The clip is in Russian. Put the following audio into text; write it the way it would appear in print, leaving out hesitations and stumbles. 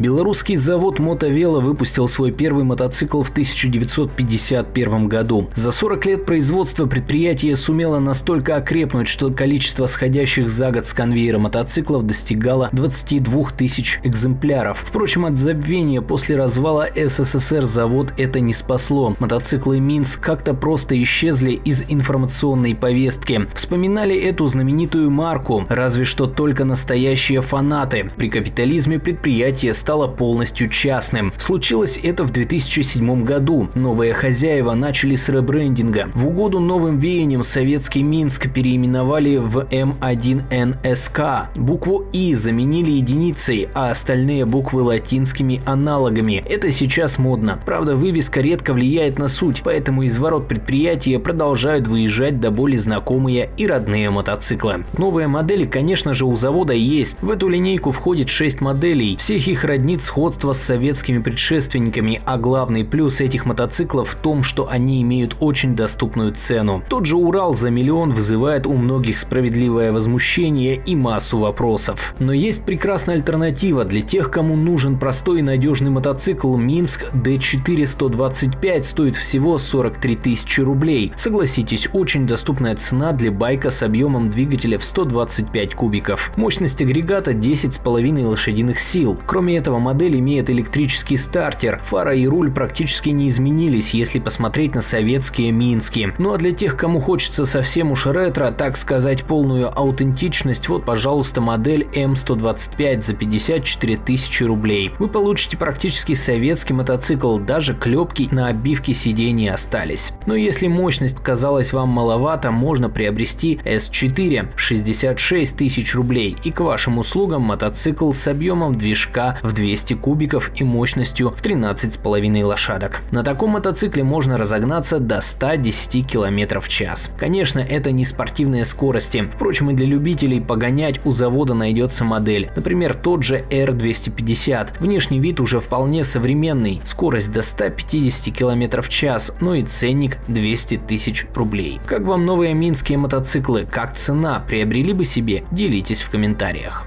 Белорусский завод «Мотовело» выпустил свой первый мотоцикл в 1951 году. За 40 лет производства предприятие сумело настолько окрепнуть, что количество сходящих за год с конвейера мотоциклов достигало 22 тысяч экземпляров. Впрочем, от забвения после развала СССР завод это не спасло. Мотоциклы «Минск» как-то просто исчезли из информационной повестки. Вспоминали эту знаменитую марку, разве что только настоящие фанаты. При капитализме предприятие стало полностью частным. Случилось это в 2007 году. Новые хозяева начали с ребрендинга. В угоду новым веяниям советский Минск переименовали в М1НСК. Букву «И» заменили единицей, а остальные буквы латинскими аналогами. Это сейчас модно. Правда, вывеска редко влияет на суть, поэтому из ворот предприятия продолжают выезжать до боли знакомые и родные мотоциклы. Новые модели, конечно же, у завода есть. В эту линейку входит 6 моделей. Всех их роднит сходство с советскими предшественниками, а главный плюс этих мотоциклов в том, что они имеют очень доступную цену. Тот же «Урал» за миллион вызывает у многих справедливое возмущение и массу вопросов. Но есть прекрасная альтернатива для тех, кому нужен простой и надежный мотоцикл. Минск D4 125 стоит всего 43 тысячи рублей. Согласитесь, очень доступная цена для байка с объемом двигателя в 125 кубиков. Мощность агрегата 10,5 лошадиных сил. Кроме этого, модель имеет электрический стартер. Фара и руль практически не изменились, если посмотреть на советские Мински. Ну а для тех, кому хочется совсем уж ретро, так сказать, полную аутентичность, вот, пожалуйста, модель М125 за 54 тысячи рублей. Вы получите практически советский мотоцикл, даже клепки на обивке сидений остались. Но если мощность казалась вам маловато, можно приобрести S4 66 тысяч рублей. И к вашим услугам мотоцикл с объемом движка в 200 кубиков и мощностью в 13,5 лошадок. На таком мотоцикле можно разогнаться до 110 км/ч. Конечно, это не спортивные скорости. Впрочем, и для любителей погонять у завода найдется модель. Например, тот же R250. Внешний вид уже вполне современный. Скорость до 150 км/ч, но и ценник 200 тысяч рублей. Как вам новые минские мотоциклы? Как цена? Приобрели бы себе? Делитесь в комментариях.